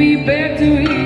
me back to here.